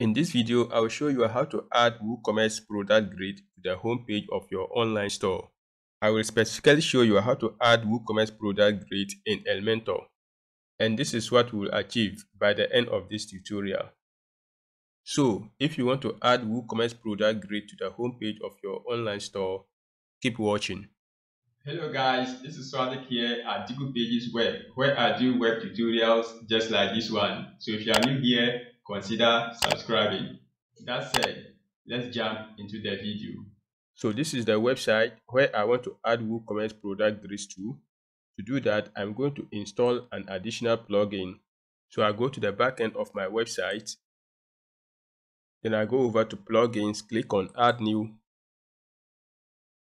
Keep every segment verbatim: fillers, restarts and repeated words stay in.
In this video, I will show you how to add WooCommerce product grid to the homepage of your online store. I will specifically show you how to add WooCommerce product grid in Elementor. And this is what we will achieve by the end of this tutorial. So, if you want to add WooCommerce product grid to the homepage of your online store, keep watching. Hello guys, this is Swadik here at Dikupages Web, where I do web tutorials just like this one. So if you are new here, consider subscribing. That said, let's jump into the video. So this is the website where I want to add WooCommerce product grids to. To do that, I'm going to install an additional plugin. So I go to the back end of my website. Then I go over to plugins, click on add new.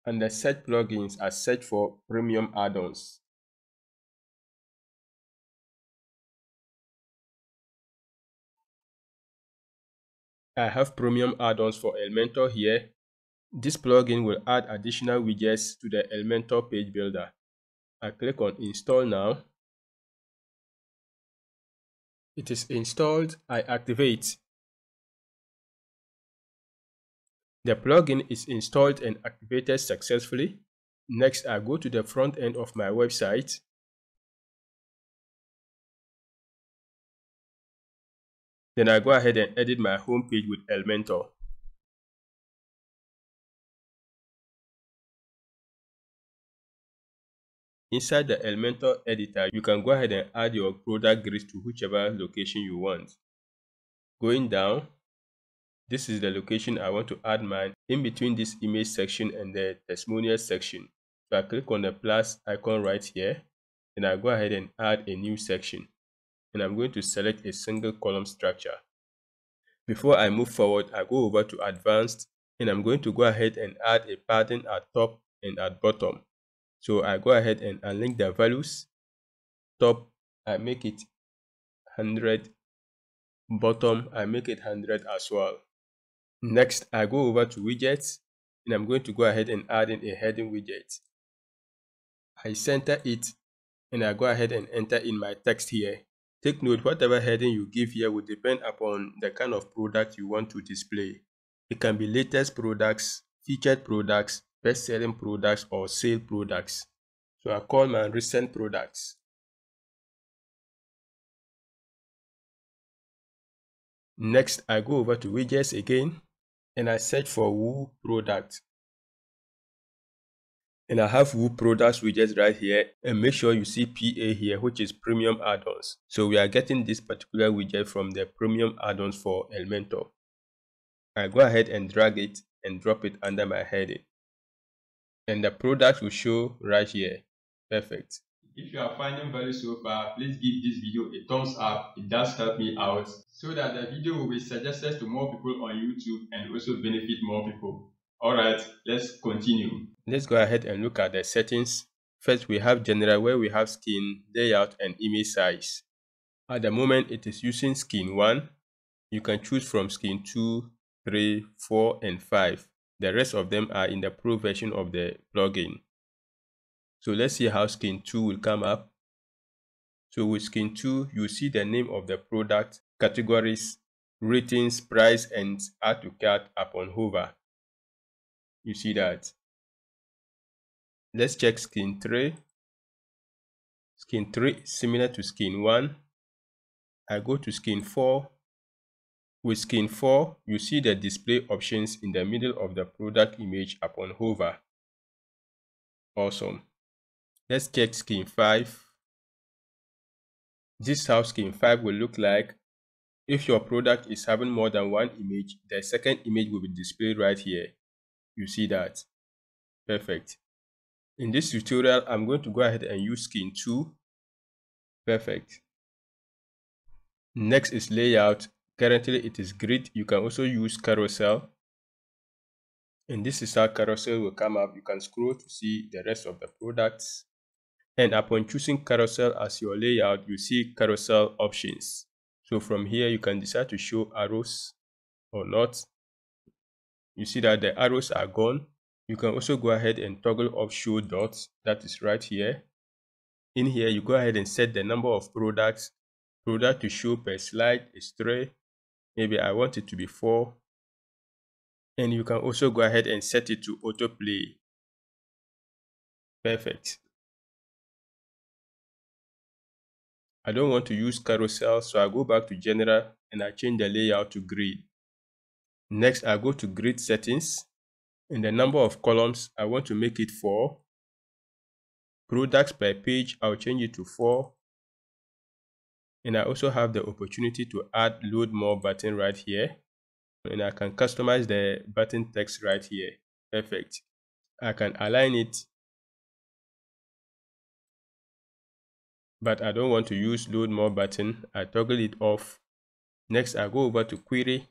Under search plugins, I search for premium add-ons. I have premium add-ons for Elementor here. This plugin will add additional widgets to the Elementor page builder. I click on install now. It is installed. I activate. The plugin is installed and activated successfully. Next, I go to the front end of my website. Then I go ahead and edit my homepage with Elementor. Inside the Elementor editor, you can go ahead and add your product grid to whichever location you want. Going down, this is the location I want to add mine, in between this image section and the testimonial section. So I click on the plus icon right here, and I go ahead and add a new section. And I'm going to select a single column structure. Before I move forward, I go over to advanced, and I'm going to go ahead and add a padding at top and at bottom. So I go ahead and unlink the values. Top, I make it one hundred. Bottom, I make it one hundred as well. Next, I go over to widgets, and I'm going to go ahead and add in a heading widget. I center it, and I go ahead and enter in my text here. Take note, whatever heading you give here will depend upon the kind of product you want to display. It can be latest products, featured products, best-selling products, or sale products. So I call my recent products. Next, I go over to widgets again, and I search for Woo product. And I have Woo products widgets right here, and make sure you see P A here, which is premium add-ons. So we are getting this particular widget from the premium add-ons for Elementor. I go ahead and drag it and drop it under my heading. And the product will show right here. Perfect. If you are finding value so far, please give this video a thumbs up. It does help me out so that the video will be suggested to more people on YouTube and also benefit more people. Alright, let's continue. Let's go ahead and look at the settings. First, we have general, where we have skin, layout, and image size. At the moment, it is using skin one. You can choose from skin two, three, four, and five. The rest of them are in the pro version of the plugin. So let's see how skin two will come up. So with skin two, you see the name of the product, categories, ratings, price, and add to cart upon hover. You see that. Let's check skin three. Skin three is similar to skin one. I go to skin four. With skin four, you see the display options in the middle of the product image upon hover. Awesome. Let's check skin five. This is how skin five will look like. If your product is having more than one image, the second image will be displayed right here. You see that. Perfect. In this tutorial, I'm going to go ahead and use skin two. Perfect. Next is layout. Currently, it is grid. You can also use carousel. And this is how carousel will come up. You can scroll to see the rest of the products. And upon choosing carousel as your layout, you see carousel options. So from here, you can decide to show arrows or not. You see that the arrows are gone. You can also go ahead and toggle off show dots. That is right here. In here, you go ahead and set the number of products. Product to show per slide is three. Maybe I want it to be four. And you can also go ahead and set it to autoplay. Perfect. I don't want to use carousel, so I go back to general and I change the layout to grid. Next, I go to grid settings. In the number of columns, I want to make it four. Products per page, I'll change it to four. And I also have the opportunity to add load more button right here. And I can customize the button text right here. Perfect. I can align it. But I don't want to use load more button. I toggle it off. Next, I go over to query.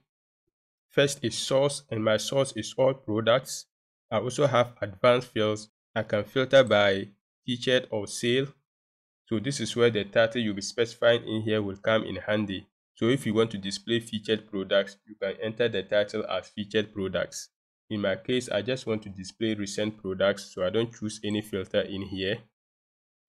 First is source, and my source is all products. I also have advanced fields. I can filter by featured or sale. So this is where the title you'll be specifying in here will come in handy. So if you want to display featured products, you can enter the title as featured products. In my case, I just want to display recent products, so I don't choose any filter in here.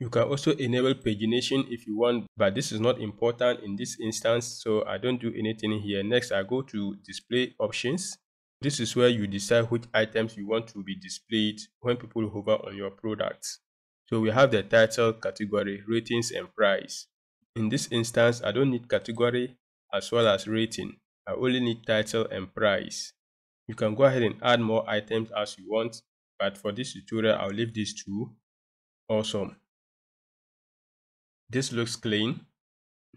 You can also enable pagination if you want, but this is not important in this instance, so I don't do anything here. Next, I go to display options. This is where you decide which items you want to be displayed when people hover on your products. So we have the title, category, ratings, and price. In this instance, I don't need category as well as rating. I only need title and price. You can go ahead and add more items as you want, but for this tutorial, I'll leave these two. Awesome. This looks clean.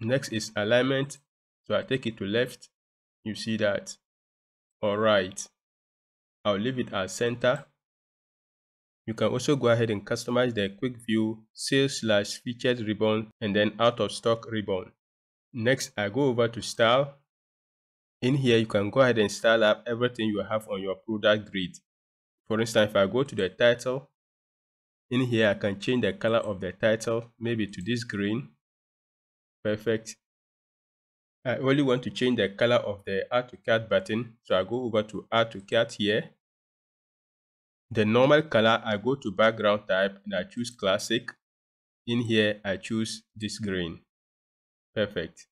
Next is alignment. So I take it to left. You see that. All right. I'll leave it as center. You can also go ahead and customize the quick view, sales slash featured ribbon, and then out of stock ribbon. Next, I go over to style. In here, you can go ahead and style up everything you have on your product grid. For instance, if I go to the title, in here, I can change the color of the title, maybe to this green. Perfect. I only want to change the color of the Add to Cart button. So I go over to Add to Cart here. The normal color, I go to background type and I choose classic. In here, I choose this green. Perfect.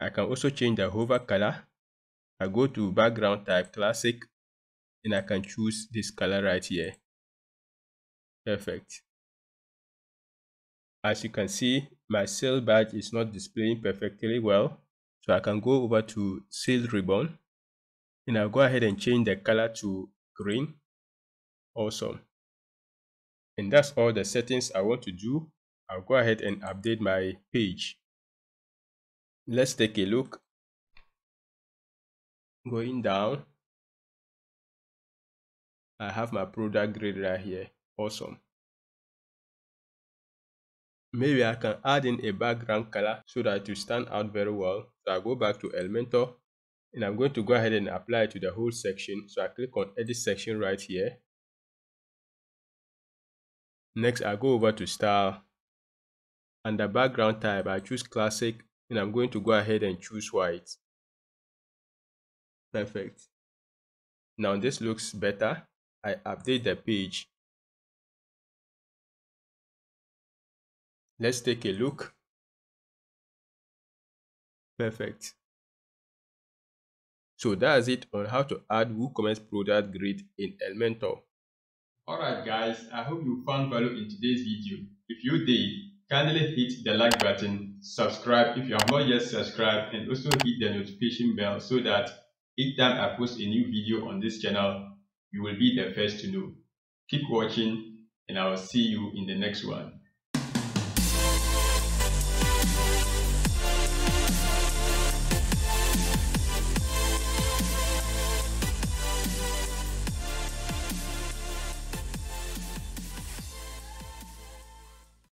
I can also change the hover color. I go to background type classic and I can choose this color right here. Perfect. As you can see, my sale badge is not displaying perfectly well. So I can go over to sale ribbon and I'll go ahead and change the color to green. Awesome. And that's all the settings I want to do. I'll go ahead and update my page. Let's take a look. Going down, I have my product grid right here. Awesome. Maybe I can add in a background color so that it will stand out very well. So I go back to Elementor and I'm going to go ahead and apply it to the whole section. So I click on edit section right here. Next, I go over to style. Under background type, I choose classic and I'm going to go ahead and choose white. Perfect. Now this looks better. I update the page. Let's take a look. Perfect. So that's it on how to add WooCommerce product grid in Elementor. Alright guys, I hope you found value in today's video. If you did, kindly hit the like button, subscribe if you have not yet subscribed, and also hit the notification bell so that each time I post a new video on this channel, you will be the first to know. Keep watching and I will see you in the next one.